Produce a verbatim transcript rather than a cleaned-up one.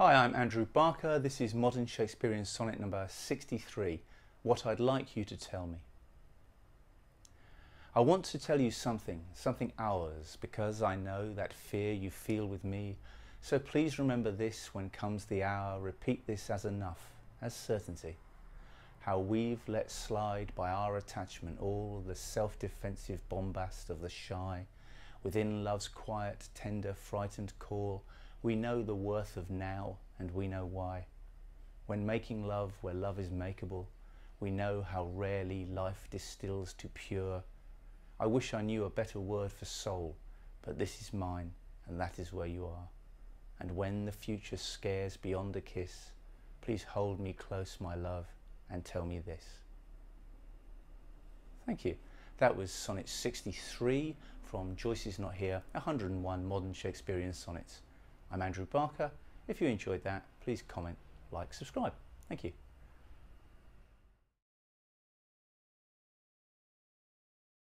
Hi, I'm Andrew Barker. This is Modern Shakespearean Sonnet number sixty-three, What I'd Like You to Tell Me. I want to tell you something, something ours, because I know that fear you feel with me. So please remember this when comes the hour, repeat this as enough, as certainty. How we've let slide by our attachment all the self-defensive bombast of the shy. Within love's quiet, tender, frightened call, we know the worth of now and we know why. When making love where love is makeable, we know how rarely life distills to pure. I wish I knew a better word for soul, but this is mine and that is where you are. And when the future scares beyond a kiss, please hold me close, my love, and tell me this. Thank you. That was Sonnet sixty-three from Joyce is Not Here, one hundred and one Modern Shakespearean Sonnets. I'm Andrew Barker. If you enjoyed that, please comment, like, subscribe. Thank you.